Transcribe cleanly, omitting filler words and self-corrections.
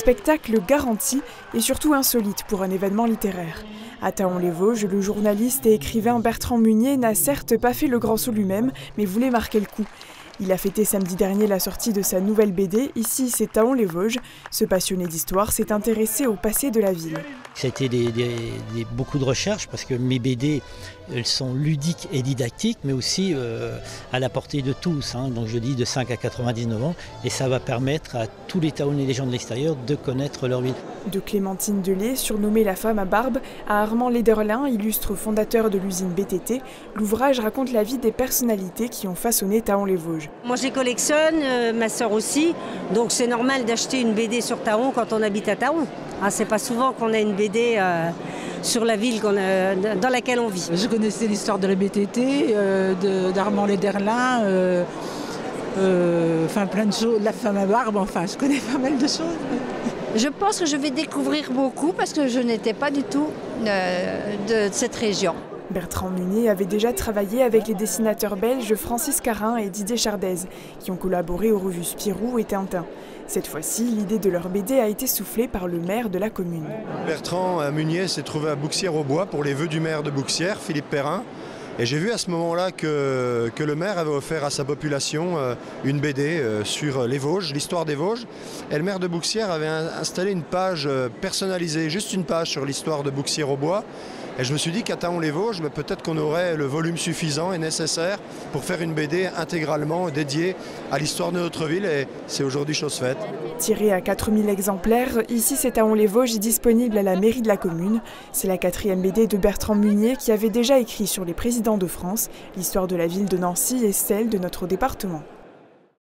spectacle garanti et surtout insolite pour un événement littéraire. À Thaon-les-Vosges, le journaliste et écrivain Bertrand Munier n'a certes pas fait le grand saut lui-même, mais voulait marquer le coup. Il a fêté samedi dernier la sortie de sa nouvelle BD, Ici c'est Thaon-les-Vosges. Ce passionné d'histoire s'est intéressé au passé de la ville. Ça a été beaucoup de recherches parce que mes BD, elles sont ludiques et didactiques, mais aussi à la portée de tous, hein, donc je dis de 5 à 99 ans. Et ça va permettre à tous les Thaonais et les gens de l'extérieur de connaître leur ville. De Clémentine Delay, surnommée la femme à barbe, à Armand Lederlin, illustre fondateur de l'usine BTT, l'ouvrage raconte la vie des personnalités qui ont façonné Thaon-les-Vosges. Moi je les collectionne, ma sœur aussi, donc c'est normal d'acheter une BD sur Thaon quand on habite à Thaon. Hein, c'est pas souvent qu'on a une BD sur la ville dans laquelle on vit. Je connaissais l'histoire de la BTT, d'Armand Lederlin, enfin plein de choses, la femme à barbe, enfin je connais pas mal de choses. Je pense que je vais découvrir beaucoup parce que je n'étais pas du tout de cette région. Bertrand Munier avait déjà travaillé avec les dessinateurs belges Francis Carin et Didier Chardèze, qui ont collaboré aux revues Spirou et Tintin. Cette fois-ci, l'idée de leur BD a été soufflée par le maire de la commune. Bertrand Munier s'est trouvé à Bouxières-aux-Bois pour les vœux du maire de Bouxières, Philippe Perrin. Et j'ai vu à ce moment-là que le maire avait offert à sa population une BD sur les Vosges, l'histoire des Vosges. Et le maire de Bouxières avait installé une page personnalisée, juste une page sur l'histoire de Bouxières-aux-Bois. Et je me suis dit qu'à Thaon-les-Vosges, peut-être qu'on aurait le volume suffisant et nécessaire pour faire une BD intégralement dédiée à l'histoire de notre ville. Et c'est aujourd'hui chose faite. Tiré à 4000 exemplaires, Ici c'est Thaon-les-Vosges, disponible à la mairie de la commune. C'est la quatrième BD de Bertrand Munier qui avait déjà écrit sur les présidents de France, l'histoire de la ville de Nancy et celle de notre département.